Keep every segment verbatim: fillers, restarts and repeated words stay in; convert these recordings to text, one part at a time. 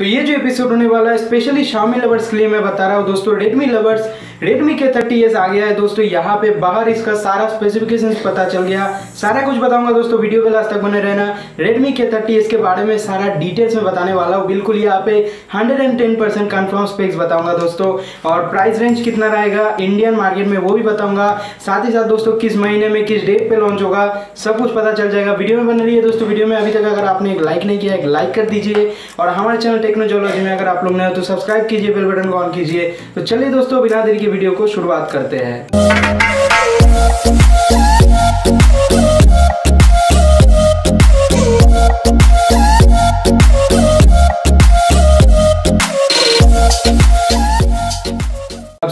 तो ये जो एपिसोड होने वाला है स्पेशली Xiaomi लवर्स के लिए मैं बता रहा हूँ दोस्तों। Redmi lovers Redmi K thirty s आ गया है दोस्तों। यहाँ पे बाहर इसका सारा स्पेसिफिकेशन पता चल गया, सारा कुछ बताऊंगा दोस्तों। वीडियो पे लास्ट तक बने रहना। Redmi K थर्टी s के बारे में सारा डिटेल्स में बताने वाला हूँ, बिल्कुल यहाँ पे hundred and ten percent confirm specs बताऊंगा दोस्तों। और प्राइस रेंज कितना रहेगा इंडियन मार्केट में वो भी बताऊंगा, साथ ही साथ दोस्तों किस महीने में किस डेट पे लॉन्च होगा सब कुछ पता चल जाएगा। वीडियो में बने रहिए दोस्तों। वीडियो में अभी तक अगर आपने एक लाइक नहीं किया एक लाइक कर दीजिए, और हमारे चैनल टेक्नोजॉय लॉजी में अगर आप लोग नए हो तो सब्सक्राइब कीजिए, बेल बटन को ऑन कीजिए। तो चलिए दोस्तों बिना देरी के वीडियो को शुरुआत करते हैं।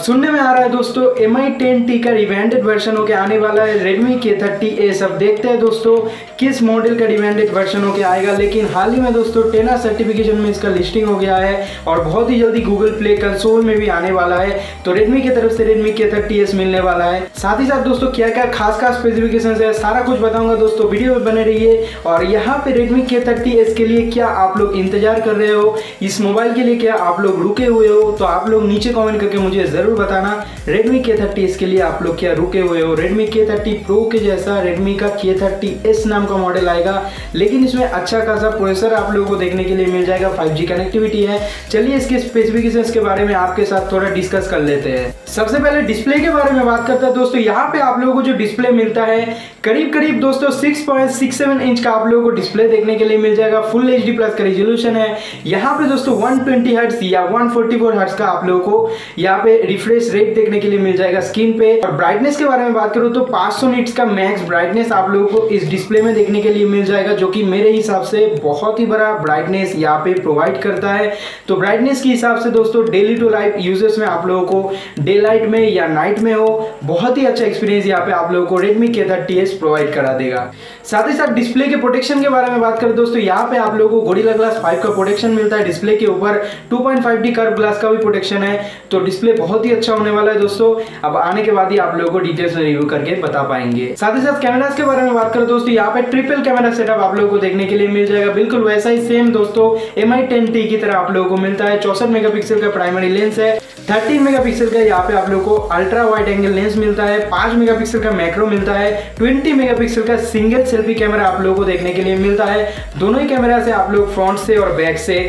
सुनने में आ रहा है दोस्तों एम आई टेन टी का रिवेंडेड वर्जन होके आने वाला है Redmi K थर्टी s। अब देखते हैं दोस्तों किस मॉडल का रिवेंडेड वर्जन होके आएगा, लेकिन हाल ही में दोस्तों टेना सर्टिफिकेशन में इसका लिस्टिंग हो गया है और बहुत ही जल्दी गूगल प्ले कंसोल में भी आने वाला है। तो Redmi की तरफ से Redmi K थर्टी s मिलने वाला है। साथ ही साथ दोस्तों क्या क्या खास खास स्पेसिफिकेशन है सारा कुछ बताऊंगा दोस्तों। वीडियो में बने रहिए। और यहाँ पे Redmi K थर्टी s के लिए क्या आप लोग इंतजार कर रहे हो, इस मोबाइल के लिए क्या आप लोग रुके हुए हो, तो आप लोग नीचे कॉमेंट करके मुझे जरूर बताना Redmi K थर्टी s के लिए आप लोग क्या रुके हुए हो। Redmi K थर्टी Pro के जैसा Redmi का K थर्टी s नाम का मॉडल आएगा, लेकिन इसमें अच्छा खासा प्रोसेसर आप लोगों को देखने के लिए मिल जाएगा, फाइव जी कनेक्टिविटी है। चलिए इसके स्पेसिफिकेशंस के बारे में आपके साथ थोड़ा डिस्कस कर लेते हैं। सबसे पहले डिस्प्ले के बारे में बात करते हैं दोस्तों। यहाँ पे आप लोगों को जो डिस्प्ले मिलता है करीब करीब दोस्तों six point six seven inch का आप लोगों को डिस्प्ले देखने के लिए मिल जाएगा। फुल एच डी प्लस का रिजोल्यूशन है। यहाँ पे दोस्तों वन ट्वेंटी हर्ट्ज या वन फोर्टी फोर हर्ट्ज का आप लोगों को यहाँ पे रिफ्रेश रेट देखने के लिए मिल जाएगा स्क्रीन पे। और ब्राइटनेस के बारे में बात करूं तो फाइव हंड्रेड निट्स का मैक्स ब्राइटनेस आप लोगों को इस डिस्प्ले में देखने के लिए मिल जाएगा, जो कि मेरे हिसाब से बहुत ही बड़ा ब्राइटनेस यहाँ पे प्रोवाइड करता है। तो ब्राइटनेस के हिसाब से दोस्तों डेली टू लाइफ यूजर्स में आप लोगों को डे लाइट में या नाइट में हो बहुत ही अच्छा एक्सपीरियंस यहाँ पे आप लोगों को Redmi K thirty s provide करा देगा। साथ ही साथ डिस्प्ले के प्रोटेक्शन के बारे में बात करें दोस्तों, यहाँ पे आप लोगों को गोरिल्ला ग्लास फाइव का प्रोटेक्शन मिलता है डिस्प्ले के ऊपर, two point five D curve glass का भी प्रोटेक्शन है। तो डिस्प्ले बहुत ही अच्छा होने वाला है दोस्तों। अब आने के बाद ही आप लोगों को डिटेल्स में रिव्यू करके बता पाएंगे। साथ ही साथ कैमरास के बारे में बात करें दोस्तों, यहाँ पे ट्रिपल कैमरा सेटअप आप लोगों को देखने के लिए मिल जाएगा, बिल्कुल वैसा ही सेम दोस्तों एम आई टेन टी की तरह आप लोगों को मिलता है। चौसठ मेगापिक्सल का प्राइमरी लेंस है, थर्टीन मेगापिक्सल का यहाँ पे आप लोगों को अल्ट्रा वाइड एंगल लेंस मिलता है, पांच मेगापिक्सल का मैक्रो मिलता है, ट्वेंटी मेगापिक्सल का सिंगल सेल्फी कैमरा आप लोगों को देखने के लिए मिलता है। दोनों ही कैमरा से आप लोग फ्रंट से और बैक से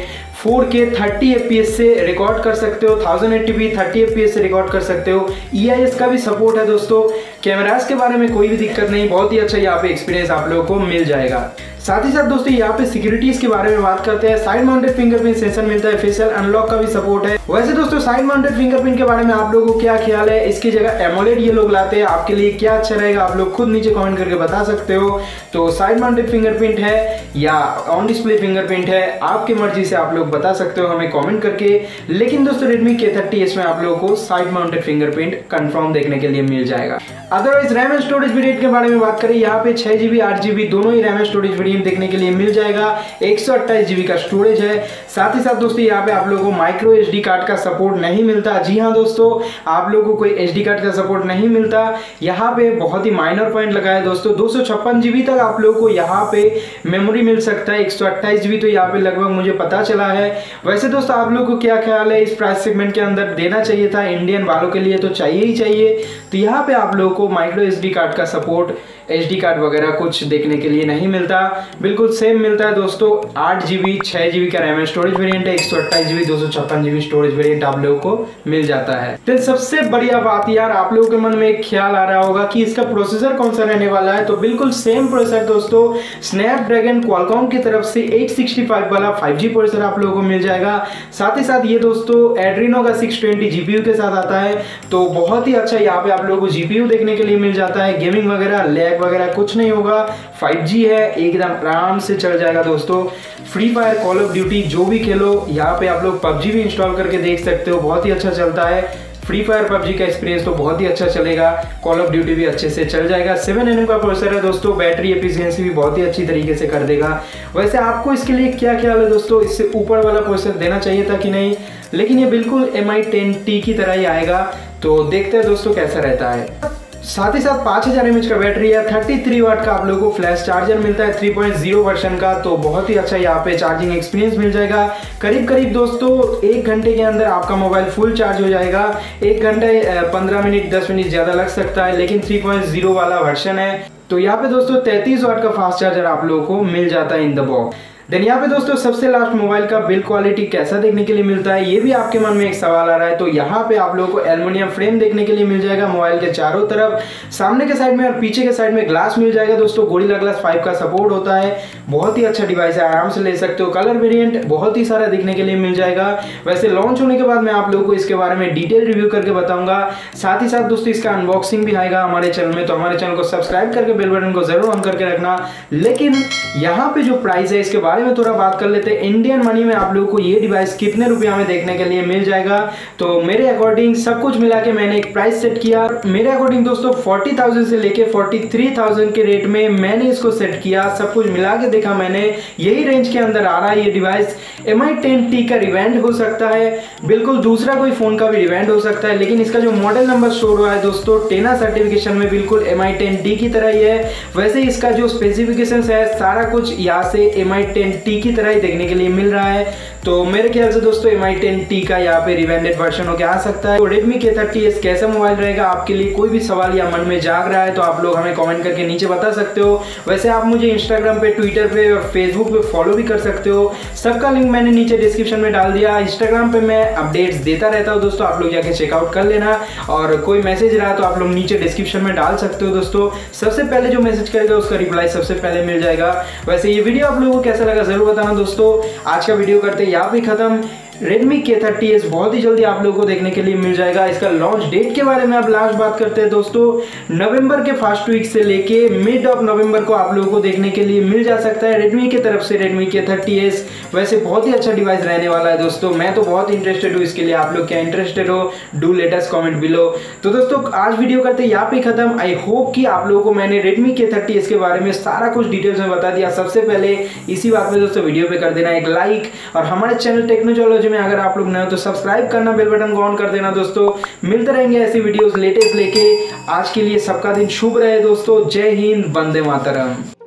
four K thirty F P S से रिकॉर्ड कर सकते हो, ten eighty P thirty F P S से रिकॉर्ड कर सकते हो। ई आई एस का भी सपोर्ट है दोस्तों। कैमरास के बारे में कोई भी दिक्कत नहीं, बहुत ही अच्छा यहाँ पे एक्सपीरियंस आप लोगों को मिल जाएगा। साथ ही साथ दोस्तों यहाँ पे सिक्योरिटीज के बारे में बात करते हैं। साइड माउंटेड फिंगरप्रिंट सेंसर मिलता है, फेशियल अनलॉक का भी सपोर्ट है। वैसे दोस्तों साइड माउंटेड फिंगरप्रिंट के बारे में आप लोगों को क्या ख्याल है, इसकी जगह एमोलेड ये लोग लाते हैं, आपके लिए क्या अच्छा रहेगा आप लोग खुद नीचे कमेंट करके बता सकते हो। तो साइड माउंटेड फिंगरप्रिंट है या ऑन डिस्प्ले फिंगरप्रिंट है, आपकी मर्जी से आप लोग बता सकते हो हमें कॉमेंट करके। लेकिन दोस्तों Redmi K थर्टी s में आप लोगों को साइड माउंटेड फिंगरप्रिंट कंफर्म देखने के लिए मिल जाएगा। Otherwise RAM and storage variant के बारे में बात करें, यहाँ पे छह जीबी आठ जीबी दोनों ही रैम एंड स्टोरेज वेरिएंट देखने के लिए मिल जाएगा, एक सौ अट्ठाईस जीबी का स्टोरेज है। साथ ही साथ दोस्तों यहाँ पे आप लोगों को माइक्रो एच डी कार्ड का सपोर्ट नहीं मिलता। जी हाँ दोस्तों, आप लोगों को कोई एच डी कार्ड का सपोर्ट नहीं मिलता। यहाँ पे बहुत ही माइनर पॉइंट लगा है दोस्तों, दो सौ छप्पन जीबी तक आप लोगों को यहाँ पे मेमोरी मिल सकता है, एक सौ अट्ठाईस जीबी तो यहाँ पे लगभग मुझे पता चला है। वैसे दोस्तों आप लोगों को क्या ख्याल है, इस प्राइस सेगमेंट के अंदर देना चाहिए था, इंडियन वालों के लिए तो चाहिए ही चाहिए। तो यहाँ पे आप लोगों को माइक्रो एसडी कार्ड का सपोर्ट, एसडी कार्ड वगैरह कुछ देखने के लिए नहीं मिलता, बिल्कुल सेम मिलता है दोस्तों। आठ जीबी छह जीबी का रैम स्टोरेज वेरिएंट है, एक सौ अट्ठाईस जीबी दो सौ छप्पन जीबी स्टोरेज वेरिएंट आप लोगों को मिल जाता है। तो सबसे बढ़िया बात यार, आप लोगों के मन में एक ख्याल आ रहा होगा कि इसका प्रोसेसर कौन सा रहने वाला है। तो बिल्कुल सेम प्रोसेसर दोस्तों स्नैपड्रैगन क्वालकॉम की तरफ से एट सिक्सटी फाइव वाला फाइव जी प्रोसेसर आप लोगों को मिल जाएगा। साथ ही साथ ये दोस्तों एड्रीनो का सिक्स ट्वेंटी जीपीयू के साथ आता है, तो बहुत ही अच्छा यहाँ पे आप लोगों को जीपीयू देखने के लिए मिल जाता है। गेमिंग वगैरह लैग वगैरह कुछ नहीं होगा, फाइव जी है, एकदम आराम से चल जाएगा दोस्तों। Free Fire Call of Duty जो भी खेलो, यहाँ पे आप लोग पबजी भी इंस्टॉल करके देख सकते हो, बहुत ही अच्छा चलता है। फ्री फायर पबजी का एक्सपीरियंस तो बहुत ही अच्छा चलेगा, कॉल ऑफ ड्यूटी भी अच्छे से चल जाएगा। सेवन एन एम का प्रोसेसर है दोस्तों, बैटरी एफिशिएंसी भी बहुत ही अच्छी तरीके से कर देगा। वैसे आपको इसके लिए क्या ख्याल है दोस्तों, इससे ऊपर वाला प्रोसेसर देना चाहिए था कि नहीं, लेकिन ये बिल्कुल एम आई टेन टी की तरह ही आएगा। तो देखते हैं दोस्तों कैसा रहता है। साथ ही साथ पाँच हज़ार एम एच का बैटरी है, तैंतीस वाट का आप लोगों को फ्लैश चार्जर मिलता है थ्री पॉइंट ज़ीरो वर्जन का, तो बहुत ही अच्छा यहाँ पे चार्जिंग एक्सपीरियंस मिल जाएगा। करीब करीब दोस्तों एक घंटे के अंदर आपका मोबाइल फुल चार्ज हो जाएगा। एक घंटे पंद्रह मिनट दस मिनट ज़्यादा लग सकता है, लेकिन थ्री पॉइंट ज़ीरो वाला वर्जन है तो यहाँ पे दोस्तों तैंतीस वाट का फास्ट चार्जर आप लोगों को मिल जाता है इन द बॉक्स। देन यहाँ पे दोस्तों सबसे लास्ट मोबाइल का बिल्ड क्वालिटी कैसा देखने के लिए मिलता है, ये भी आपके मन में एक सवाल आ रहा है। तो यहाँ पे आप लोगों को एल्युमिनियम फ्रेम देखने के लिए मिल जाएगा मोबाइल के चारों तरफ, सामने के साइड में और पीछे के साइड में ग्लास मिल जाएगा। दोस्तों गोरिल्ला ग्लास फाइव का सपोर्ट होता है, बहुत ही अच्छा डिवाइस है, आराम से ले सकते हो। कलर वेरियंट बहुत ही सारा देखने के लिए मिल जाएगा। वैसे लॉन्च होने के बाद मैं आप लोगों को इसके बारे में डिटेल रिव्यू करके बताऊंगा, साथ ही साथ दोस्तों इसका अनबॉक्सिंग भी आएगा हमारे चैनल में। तो हमारे चैनल को सब्सक्राइब करके बेल बटन को जरूर ऑन करके रखना। लेकिन यहाँ पे जो प्राइस है इसके बारे में थोड़ा बात कर लेते हैं। इंडियन मनी में आप लोगों को ये डिवाइस कितने रुपया में देखने के लिए मिल जाएगा, तो मेरे अकॉर्डिंग सब कुछ मिला के मैंने एक प्राइस सेट किया। मेरे अकॉर्डिंग दोस्तों चालीस हज़ार से लेके तैंतालीस हज़ार के रेट में मैंने इसको सेट किया, सब कुछ मिला के देखा मैंने, यही रेंज के अंदर आ रहा है ये device. M I ten T का रिवेंड हो सकता है, बिल्कुल दूसरा कोई फोन का भी रिवेंड हो सकता है, लेकिन इसका जो मॉडल नंबर शो हुआ है दोस्तों टेना सर्टिफिकेशन में बिल्कुल एम आई टेन टी की तरह ही है। वैसे इसका जो स्पेसिफिकेशन है सारा कुछ यहाँ से एम आई टेन टी की तरह ही देखने के लिए मिल रहा है। तो मेरे ख्याल से दोस्तों एम आई टेन टी का यहाँ पे रिवेंडेड वर्जन होकर आ सकता है। तो Redmi के थर्टी एस कैसा मोबाइल रहेगा, आपके लिए कोई भी सवाल या मन में जाग रहा है तो आप लोग हमें कमेंट करके नीचे बता सकते हो। वैसे आप मुझे इंस्टाग्राम पे, ट्विटर पे और फेसबुक पे फॉलो भी कर सकते हो, सबका लिंक मैंने नीचे डिस्क्रिप्शन में डाल दिया। इंस्टाग्राम पे मैं अपडेट्स देता रहता हूँ दोस्तों, आप लोग जाके चेकआउट कर लेना, और कोई मैसेज रहा तो आप लोग नीचे डिस्क्रिप्शन में डाल सकते हो दोस्तों। सबसे पहले जो मैसेज करेगा उसका रिप्लाई सबसे पहले मिल जाएगा। वैसे ये वीडियो आप लोगों को कैसा लगा जरूर बताना दोस्तों। आज का वीडियो करते हैं यहाँ पे खत्म। Redmi के थर्टी एस बहुत ही जल्दी आप लोगों को देखने के लिए मिल जाएगा। इसका लॉन्च डेट के बारे में अब लास्ट बात करते हैं दोस्तों। नवंबर के फर्स्ट वीक से लेके मिड ऑफ नवंबर को आप लोगों को देखने के लिए मिल जा सकता है Redmi की तरफ से Redmi के थर्टी एस। वैसे बहुत ही अच्छा डिवाइस रहने वाला है दोस्तों, मैं तो बहुत इंटरेस्टेड हूँ इसके लिए। आप लोग क्या इंटरेस्टेड हो, डू लेटेस्ट कॉमेंट बिलो। तो दोस्तों आज वीडियो करते यहाँ पे खत्म। आई होप कि आप लोगों को मैंने Redmi के थर्टी एस के बारे में सारा कुछ डिटेल्स में बता दिया। सबसे पहले इसी बात में दोस्तों वीडियो पे कर देना एक लाइक, और हमारे चैनल टेक्नोजॉय लॉजी में अगर आप लोग नए हो तो सब्सक्राइब करना, बेल बटन को ऑन कर देना दोस्तों। मिलते रहेंगे ऐसी वीडियोस लेटेस्ट लेके। आज के लिए सबका दिन शुभ रहे दोस्तों। जय हिंद, वंदे मातरम।